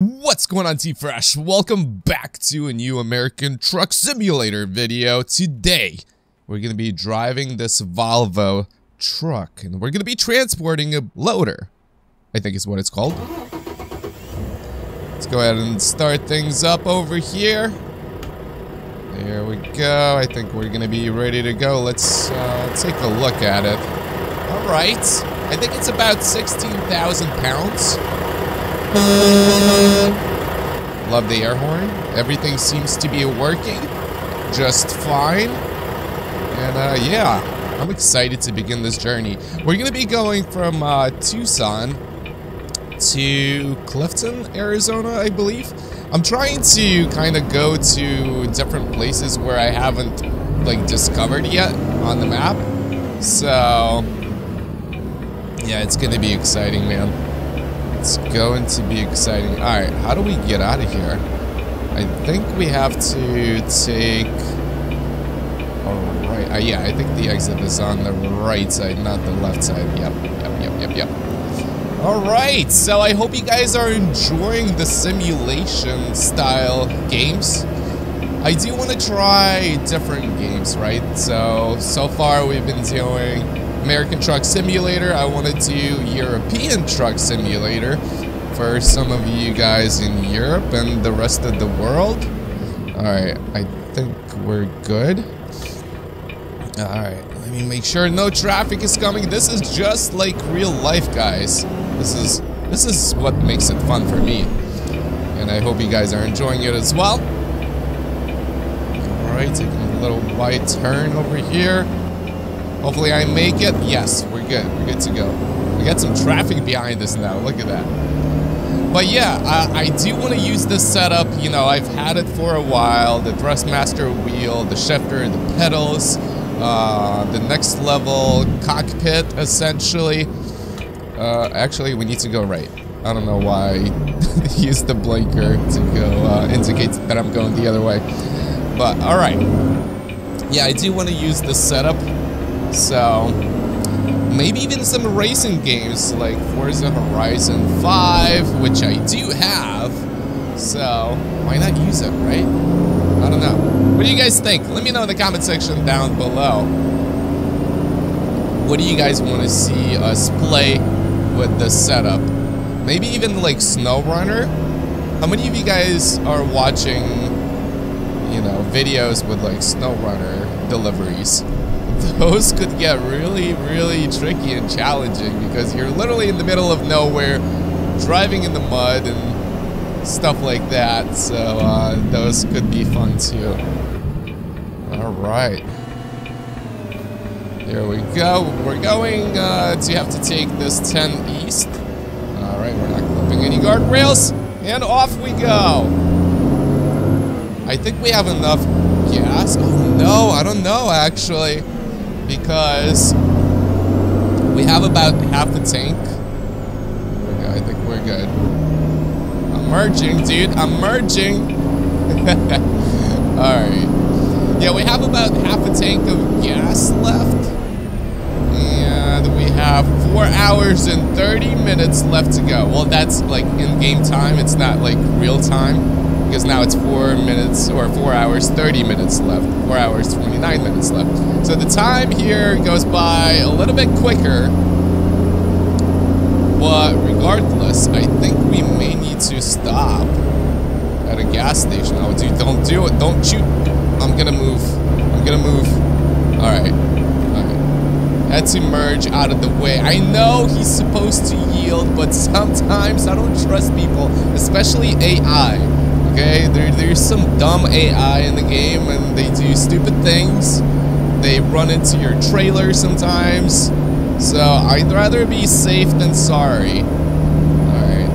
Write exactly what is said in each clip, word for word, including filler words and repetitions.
What's going on, T-Fresh? Welcome back to a new American Truck Simulator video. Today, we're going to be driving this Volvo truck, and we're going to be transporting a loader, I think is what it's called. Let's go ahead and start things up over here. There we go. I think we're going to be ready to go. Let's uh, take a look at it. All right. I think it's about sixteen thousand pounds. Love the air horn. Everything seems to be working just fine. And uh, yeah, I'm excited to begin this journey. We're going to be going from uh, Tucson to Clifton, Arizona, I believe. I'm trying to kind of go to different places where I haven't like discovered yet on the map. So yeah, it's going to be exciting, man. It's going to be exciting. Alright, how do we get out of here? I think we have to take... Alright, uh, yeah, I think the exit is on the right side, not the left side. Yep, yep, yep, yep, yep. Alright, so I hope you guys are enjoying the simulation style games. I do want to try different games, right? So, so far we've been doing American Truck Simulator. I want to do European Truck Simulator for some of you guys in Europe and the rest of the world. Alright, I think we're good. Alright, let me make sure no traffic is coming. This is just like real life, guys. This is, this is what makes it fun for me. And I hope you guys are enjoying it as well. Alright, taking a little wide turn over here. Hopefully I make it. Yes, we're good. We're good to go. We got some traffic behind us now. Look at that. But yeah, I, I do want to use this setup. You know, I've had it for a while. The Thrustmaster wheel, the shifter, the pedals, uh, the Next Level cockpit, essentially. Uh, actually, we need to go right. I don't know why I used the blinker to go uh, indicate that I'm going the other way. But all right. Yeah, I do want to use this setup. So, maybe even some racing games like Forza Horizon five, which I do have. So, why not use it, right? I don't know. What do you guys think? Let me know in the comment section down below. What do you guys want to see us play with this setup? Maybe even like SnowRunner? How many of you guys are watching, you know, videos with like SnowRunner deliveries? Those could get really, really tricky and challenging because you're literally in the middle of nowhere, driving in the mud and stuff like that. So uh, those could be fun too. All right, there we go. We're going uh, to have to take this ten east. All right, we're not clipping any guardrails, and off we go. I think we have enough gas. Oh no, I don't know actually. Because we have about half the tank. Okay, I think we're good. I'm merging, dude. I'm merging. Alright. Yeah, we have about half a tank of gas left. And we have four hours and thirty minutes left to go. Well, that's like in-game time. It's not like real time. Because now it's four minutes, or four hours, thirty minutes left. four hours, twenty-nine minutes left. So the time here goes by a little bit quicker. But regardless, I think we may need to stop at a gas station. Oh, dude, don't do it. Don't shoot. I'm going to move. I'm going to move. All right. All right. Had to merge out of the way. I know he's supposed to yield, but sometimes I don't trust people, especially A I. Okay, there, there's some dumb A I in the game and they do stupid things. They run into your trailer sometimes. So I'd rather be safe than sorry. Alright.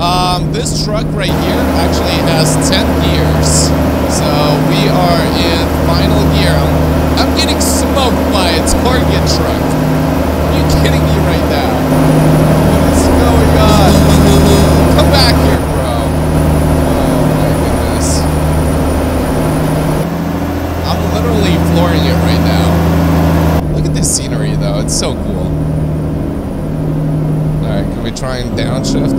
Um, this truck right here actually has ten gears. So we are in final gear. I'm, I'm getting smoked by its target truck. Are you kidding me right now? What is going on? Come back here. Flooring it right now. Look at this scenery though, it's so cool. Alright, can we try and downshift?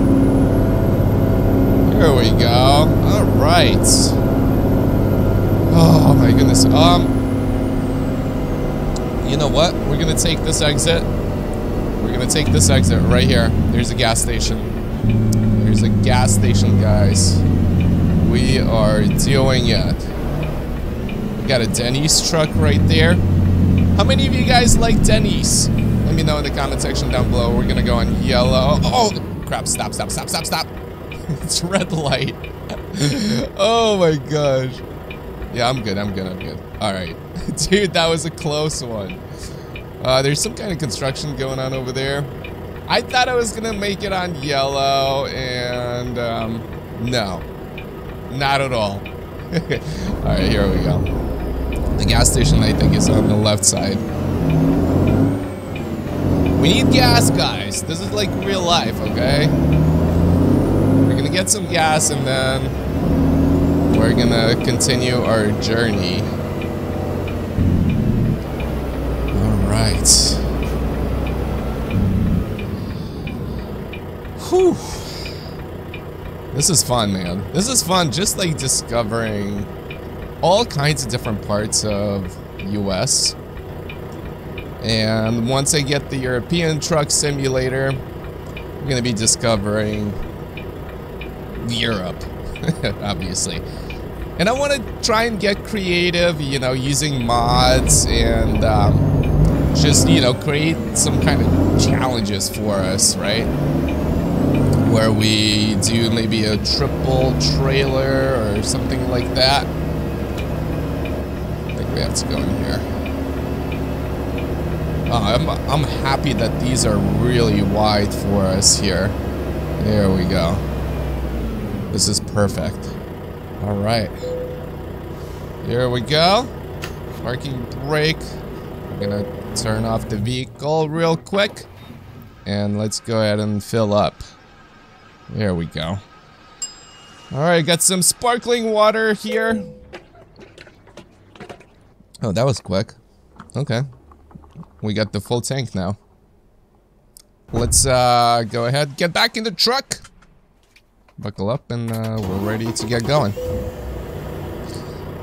There we go. All right. Oh my goodness. Um, you know what? We're gonna take this exit. We're gonna take this exit right here. There's a gas station. There's a gas station, guys. We are doing it. We got a Denny's truck right there. How many of you guys like Denny's? Let me know in the comment section down below. We're gonna go on yellow. Oh crap, stop, stop, stop, stop, stop. It's red light. Oh my gosh. Yeah, I'm good, I'm good, I'm good. All right. Dude, that was a close one. Uh, there's some kind of construction going on over there. I thought I was gonna make it on yellow and um, no, not at all. All right, here we go. The gas station, I think, is on the left side. We need gas, guys. This is like real life, okay? We're gonna get some gas and then we're gonna continue our journey. All right. Whew. This is fun, man. This is fun, just like discovering all kinds of different parts of U S. And once I get the European Truck Simulator, I'm going to be discovering Europe, obviously. And I want to try and get creative, you know, using mods and um, just, you know, create some kind of challenges for us, right? Where we do maybe a triple trailer or something like that. We have to go in here. Oh, I'm, I'm happy that these are really wide for us here. There we go. This is perfect. All right. Here we go. Parking brake. I'm gonna turn off the vehicle real quick. And let's go ahead and fill up. There we go. All right, got some sparkling water here. Oh, that was quick. Okay. We got the full tank now. Let's uh, go ahead, get back in the truck. Buckle up and uh, we're ready to get going.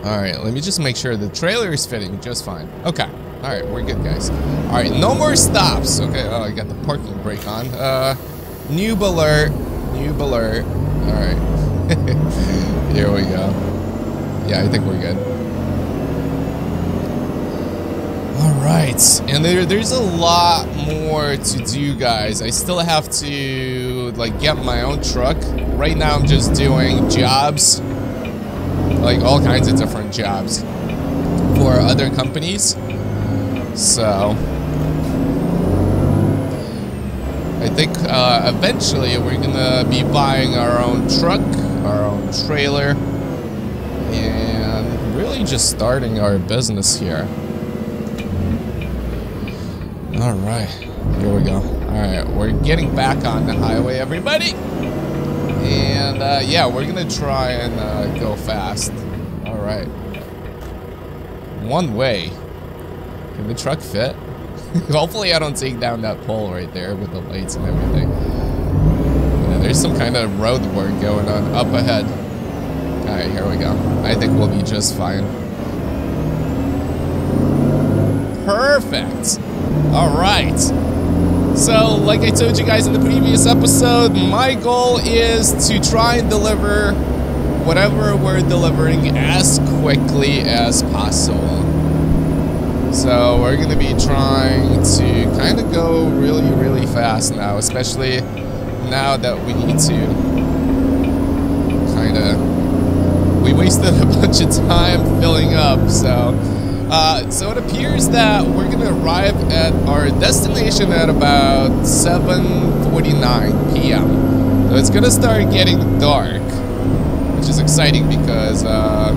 All right, let me just make sure the trailer is fitting just fine. Okay. All right, we're good, guys. All right, no more stops. Okay, oh, I got the parking brake on. Uh, noob alert, noob alert. All right. Here we go. Yeah, I think we're good. Alright, and there, there's a lot more to do, guys. I still have to, like, get my own truck. Right now I'm just doing jobs, like all kinds of different jobs for other companies. So, I think uh, eventually we're gonna be buying our own truck, our own trailer, and really just starting our business here. All right, here we go. All right, we're getting back on the highway, everybody. And uh, yeah, we're gonna try and uh, go fast. All right. One way. Can the truck fit? Hopefully I don't take down that pole right there with the lights and everything. Yeah, there's some kind of road work going on up ahead. All right, here we go. I think we'll be just fine. Perfect. Alright, so like I told you guys in the previous episode, my goal is to try and deliver whatever we're delivering as quickly as possible. So we're going to be trying to kind of go really, really fast now, especially now that we need to kind of... We wasted a bunch of time filling up, so... Uh, so it appears that we're going to arrive at our destination at about seven forty-nine p m So it's going to start getting dark, which is exciting because uh,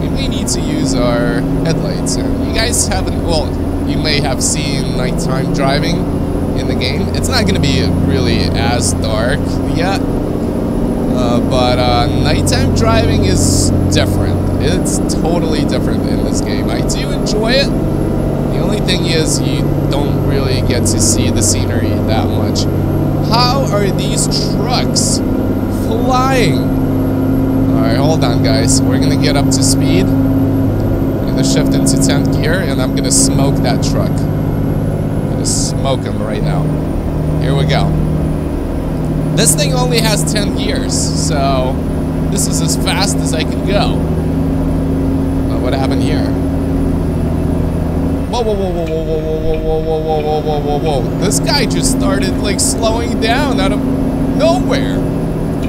we may need to use our headlights. You guys haven't, well, you may have seen nighttime driving in the game. It's not going to be really as dark yet, uh, but uh, nighttime driving is different. It's totally different in this game. I do enjoy it. The only thing is you don't really get to see the scenery that much. How are these trucks flying? Alright, hold on guys. We're gonna get up to speed. I'm gonna shift into tenth gear and I'm gonna smoke that truck. I'm gonna smoke him right now. Here we go. This thing only has ten gears, so this is as fast as I can go. But what happened here? Whoa, whoa, whoa, whoa, whoa, whoa, whoa, whoa, whoa, whoa, whoa, whoa, whoa, whoa. This guy just started, like, slowing down out of nowhere.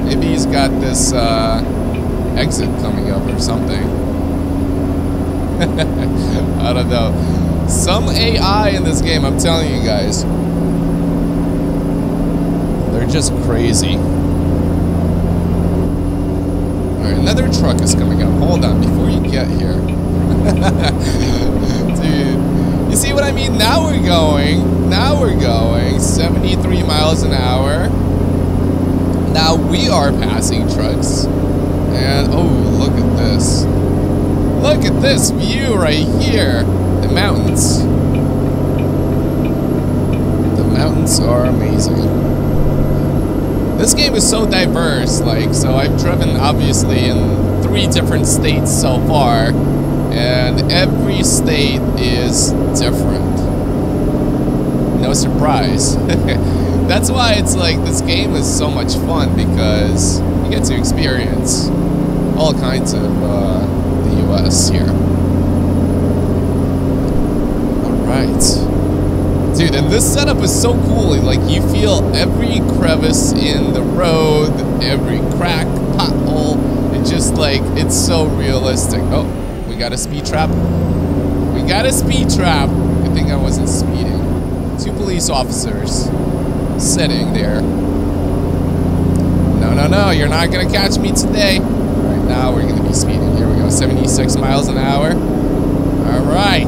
Maybe he's got this, uh, exit coming up or something. I don't know. Some A I in this game, I'm telling you guys. They're just crazy. Alright, another truck is coming up. Hold on, before you get here. Dude, you see what I mean? Now we're going, now we're going seventy-three miles an hour. Now we are passing trucks. And, oh, look at this. Look at this view right here. The mountains. The mountains are amazing. This game is so diverse, like, so I've driven, obviously, in three different states so far. And every state is different. No surprise. That's why it's like this game is so much fun, because you get to experience all kinds of uh, the U S here. Alright. Dude, and this setup is so cool. Like, you feel every crevice in the road, every crack, pothole. It just, like, it's so realistic. Oh. We got a speed trap. We got a speed trap. Good thing I wasn't speeding. Two police officers sitting there. No, no, no, you're not gonna catch me today. Right now we're gonna be speeding. Here we go, seventy-six miles an hour. All right.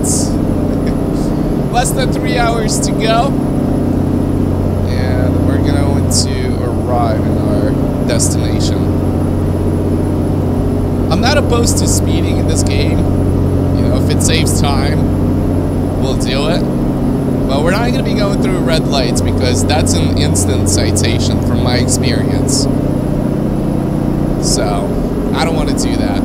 Less than three hours to go, and we're going to arrive in our destination. I'm not opposed to speeding in this game. You know, if it saves time, we'll do it. But we're not going to be going through red lights because that's an instant citation from my experience. So, I don't want to do that.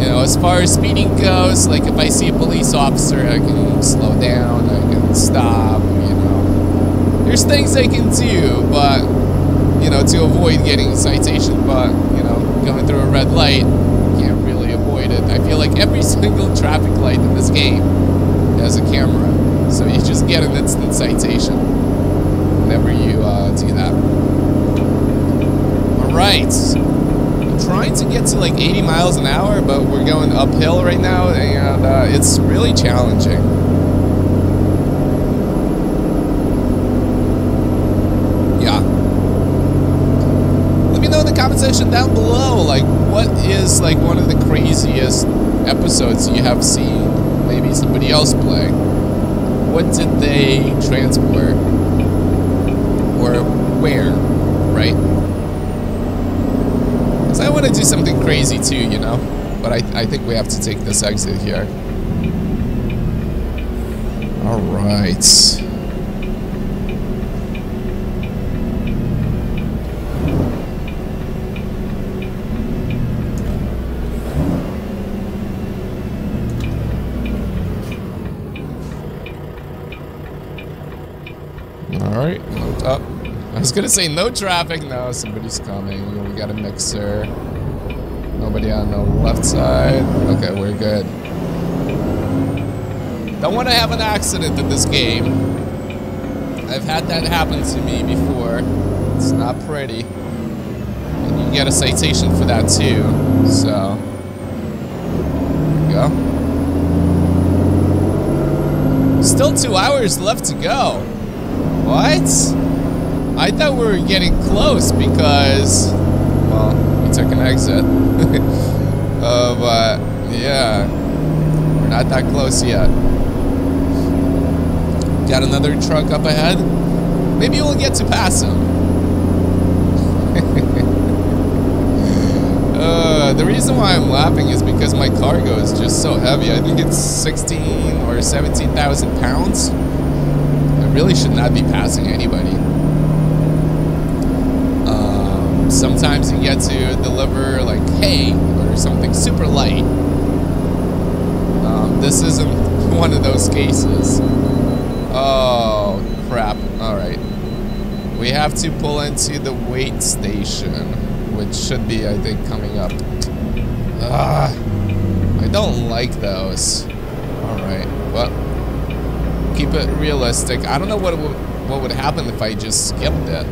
You know, as far as speeding goes, like if I see a police officer, I can slow down, I can stop, you know. There's things I can do, but, you know, to avoid getting a citation, but, you know, going through a red light, can't really avoid it. I feel like every single traffic light in this game has a camera, so you just get an instant citation whenever you uh, do that. Alright, I'm trying to get to like eighty miles an hour, but we're going uphill right now, and uh, it's really challenging. Down below, like what is like one of the craziest episodes you have seen? Maybe somebody else play. What did they transport? Or where? Right? Because I want to do something crazy too, you know? But I, I think we have to take this exit here. Alright. I was gonna say no traffic. No, somebody's coming. We got a mixer. Nobody on the left side. Okay, we're good. Don't want to have an accident in this game. I've had that happen to me before. It's not pretty. And you get a citation for that too. So, there we go. Still two hours left to go. What? I thought we were getting close because, well, we took an exit. uh, but, yeah, we're not that close yet. Got another truck up ahead. Maybe we'll get to pass him. uh, the reason why I'm laughing is because my cargo is just so heavy. I think it's sixteen or seventeen thousand pounds. I really should not be passing anybody. Um, sometimes you get to deliver like hay or something super light. Um, this isn't one of those cases. Oh crap, alright. We have to pull into the weight station, which should be, I think, coming up. Ugh, I don't like those. Alright, well, keep it realistic. I don't know what would, what would happen if I just skipped it.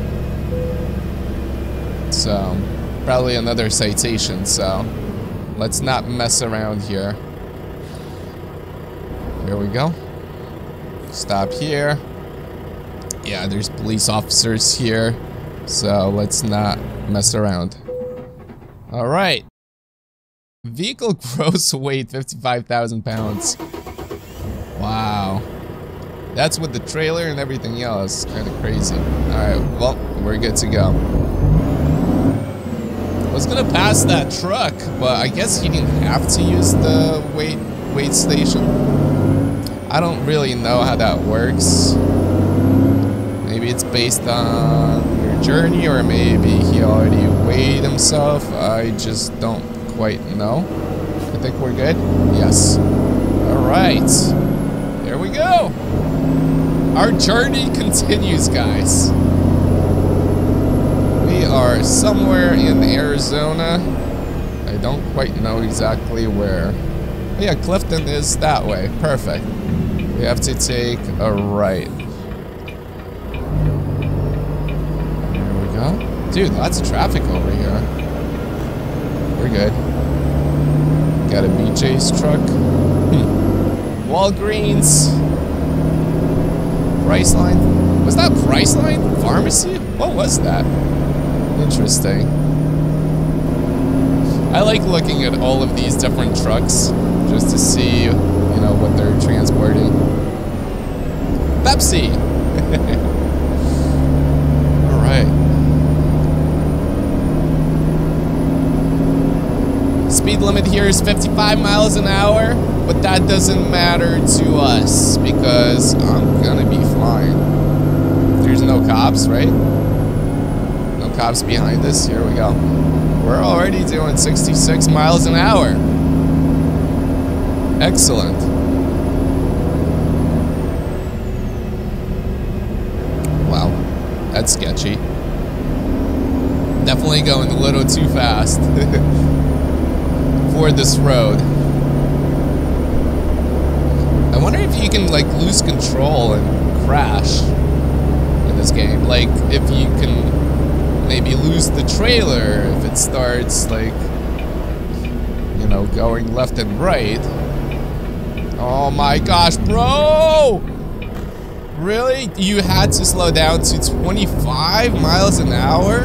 So, probably another citation, so let's not mess around here. Here we go. Stop here. Yeah, there's police officers here, so let's not mess around. Alright. Vehicle gross weight, fifty-five thousand pounds. Wow. That's with the trailer and everything else. Kind of crazy. Alright, well, we're good to go. I was gonna pass that truck, but I guess he didn't have to use the weight weight station. I don't really know how that works. Maybe it's based on your journey, or maybe he already weighed himself. I just don't quite know. I think we're good. Yes. Alright. There we go. Our journey continues, guys. We are somewhere in Arizona. I don't quite know exactly where. But yeah, Clifton is that way. Perfect. We have to take a right. There we go. Dude, lots of traffic over here. We're good. Got a B J's truck. Hmm. Walgreens. Priceline. Was that Priceline? Pharmacy? What was that? Interesting. I like looking at all of these different trucks just to see, you know, what they're transporting. Pepsi! Alright. Speed limit here is fifty-five miles an hour, but that doesn't matter to us because I'm gonna be flying. There's no cops, right? Cops behind us. Here we go. We're already doing sixty-six miles an hour. Excellent. Wow, that's sketchy. Definitely going a little too fast for this road. I wonder if you can like lose control and crash in this game. Like if you can maybe lose the trailer if it starts, like, you know, going left and right. Oh my gosh, bro! Really? You had to slow down to twenty-five miles an hour?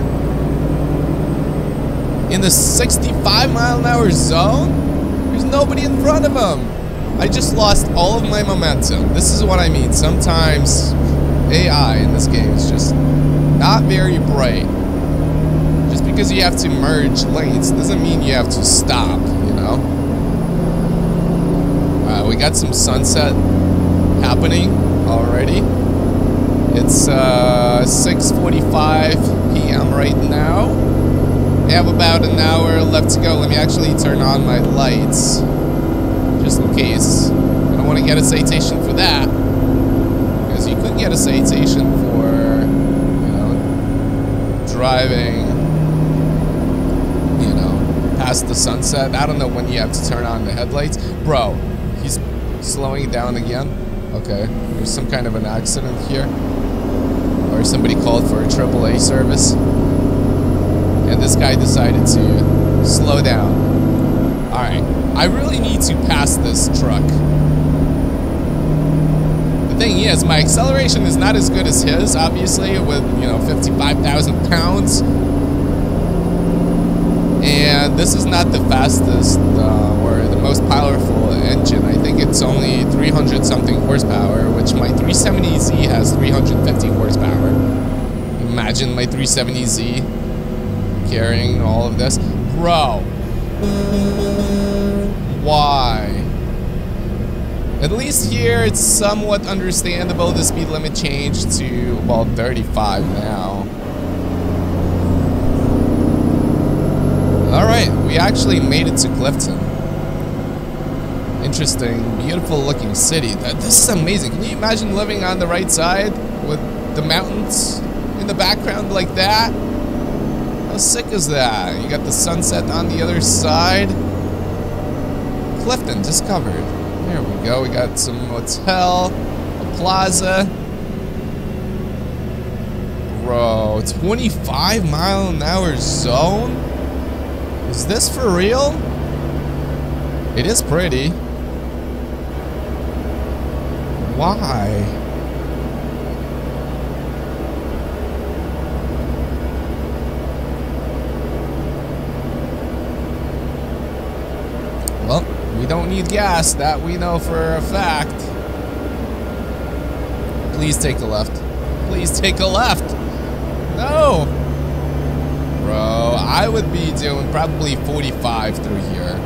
In the sixty-five mile an hour zone? There's nobody in front of him. I just lost all of my momentum. This is what I mean. Sometimes A I in this game is just not very bright. Just because you have to merge lanes doesn't mean you have to stop, you know? Uh, we got some sunset happening already. It's uh, six forty-five p m right now. I have about an hour left to go. Let me actually turn on my lights, just in case. I don't want to get a citation for that, because you could get a citation for, you know, driving past the sunset. I don't know when you have to turn on the headlights. Bro, he's slowing down again. Okay, there's some kind of an accident here. Or somebody called for a triple A service. And this guy decided to slow down. Alright, I really need to pass this truck. The thing is, my acceleration is not as good as his, obviously, with, you know, fifty-five thousand pounds. And this is not the fastest uh, or the most powerful engine. I think it's only three hundred something horsepower, which my three seventy Z has three hundred fifty horsepower. Imagine my three seventy Z carrying all of this. Bro, why? At least here it's somewhat understandable. The speed limit changed to, well, thirty-five now. right, we actually made it to Clifton. Interesting, beautiful looking city. This is amazing. Can you imagine living on the right side with the mountains in the background like that? How sick is that? You got the sunset on the other side. Clifton discovered. There we go. We got some hotel, a plaza. Bro, twenty-five mile an hour zone? Is this for real? It is pretty. Why? Well, we don't need gas, that we know for a fact. Please take a left. Please take a left. No! Bro, I would be doing probably forty-five through here.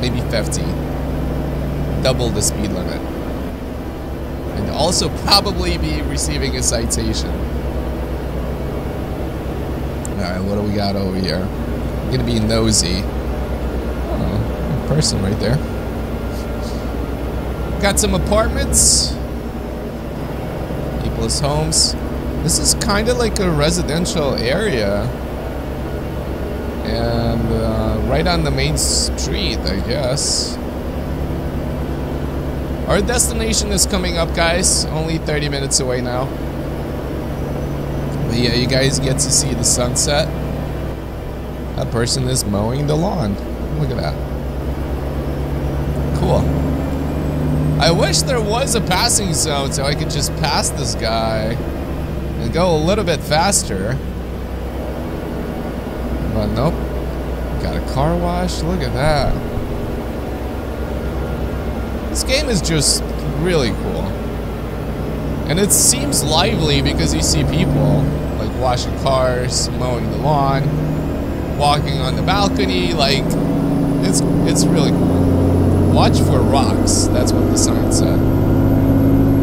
Maybe fifty. Double the speed limit. And also probably be receiving a citation. Alright, what do we got over here? I'm gonna be nosy. Oh, person right there. Got some apartments. People's homes. This is kind of like a residential area, and uh, right on the main street, I guess. Our destination is coming up, guys. Only thirty minutes away now. But yeah, you guys get to see the sunset. That person is mowing the lawn. Look at that. Cool. I wish there was a passing zone so I could just pass this guy and go a little bit faster, but nope. Got a car wash. Look at that. This game is just really cool, and it seems lively because you see people like washing cars, mowing the lawn, walking on the balcony. Like it's it's really cool. Watch for rocks. That's what the sign said.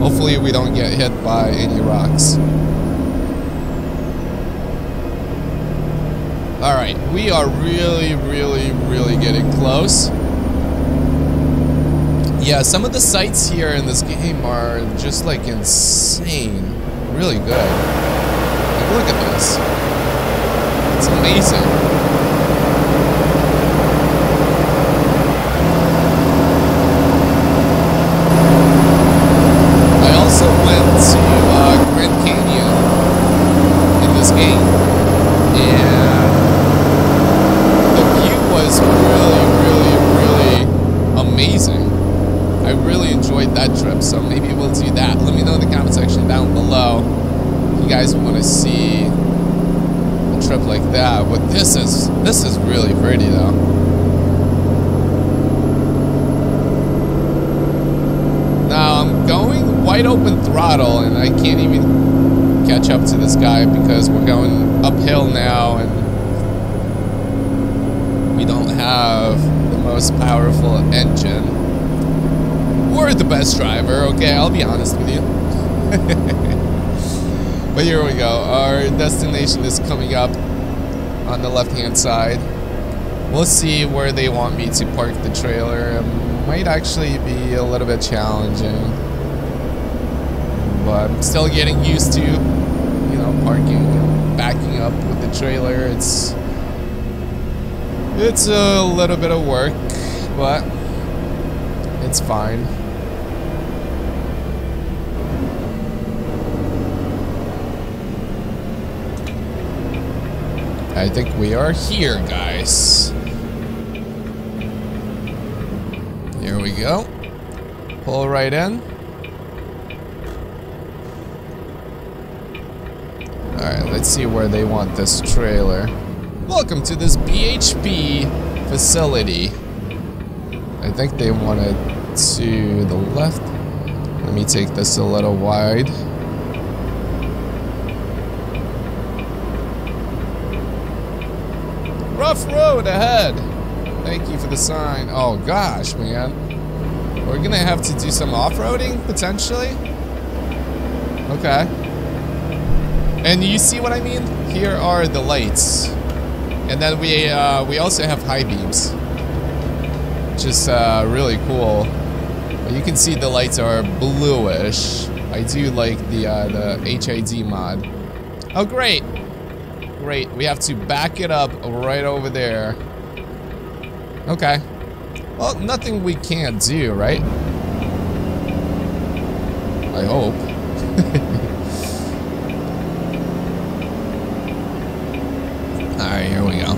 Hopefully we don't get hit by any rocks. Alright, we are really, really, really getting close. Yeah, some of the sights here in this game are just like insane. Really good. Like, look at this. It's amazing. I also went to uh, Grand Canyon in this game. And was really, really, really amazing. I really enjoyed that trip, so maybe we'll do that. Let me know in the comment section down below if you guys want to see a trip like that. But this is this is really pretty though. Now I'm going wide open throttle and I can't even catch up to this guy because we're going uphill now, and we don't have the most powerful engine or the best driver. Okay, I'll be honest with you. But here we go. Our destination is coming up on the left-hand side. We'll see where they want me to park the trailer. It might actually be a little bit challenging, but I'm still getting used to, you know, parking and backing up with the trailer. It's It's a little bit of work, but it's fine. I think we are here, guys. Here we go. Pull right in. Alright, let's see where they want this trailer. Welcome to this B H P facility. I think they want it to the left. Let me take this a little wide. Rough road ahead. Thank you for the sign. Oh gosh, man. We're gonna have to do some off-roading, potentially. Okay. And you see what I mean? Here are the lights. And then we uh, we also have high beams, which is uh, really cool. You can see the lights are bluish. I do like the uh, the H I D mod. Oh great, great. We have to back it up right over there. Okay. Well, nothing we can't do, right? I hope. Alright, here we go.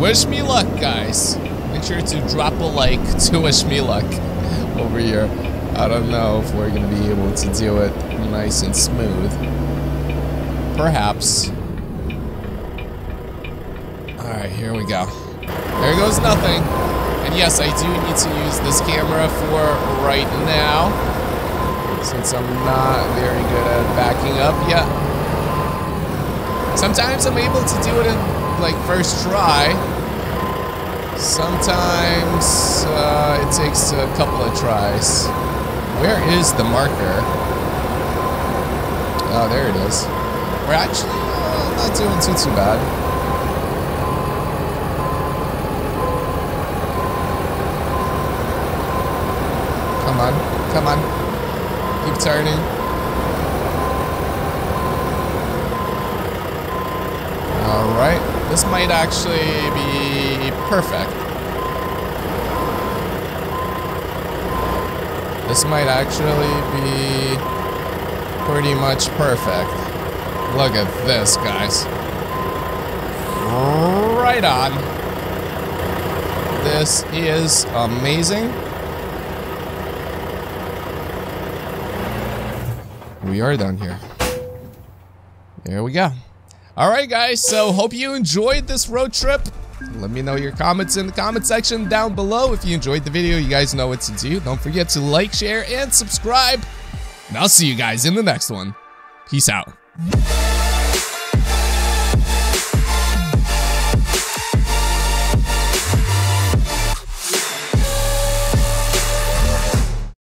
Wish me luck, guys. Make sure to drop a like to wish me luck over here. I don't know if we're going to be able to do it nice and smooth. Perhaps. Alright, here we go. There goes nothing. And yes, I do need to use this camera for right now, since I'm not very good at backing up yet. Sometimes I'm able to do it in, like, first try. Sometimes uh, it takes a couple of tries. Where is the marker? Oh, there it is. We're actually uh, not doing too, too bad. Come on, come on. Keep turning. Alright, this might actually be perfect. This might actually be pretty much perfect. Look at this, guys. Right on. This is amazing. We are down here. There we go. All right, guys. So, hope you enjoyed this road trip. Let me know your comments in the comment section down below. If you enjoyed the video, you guys know what to do. Don't forget to like, share, and subscribe. And I'll see you guys in the next one. Peace out.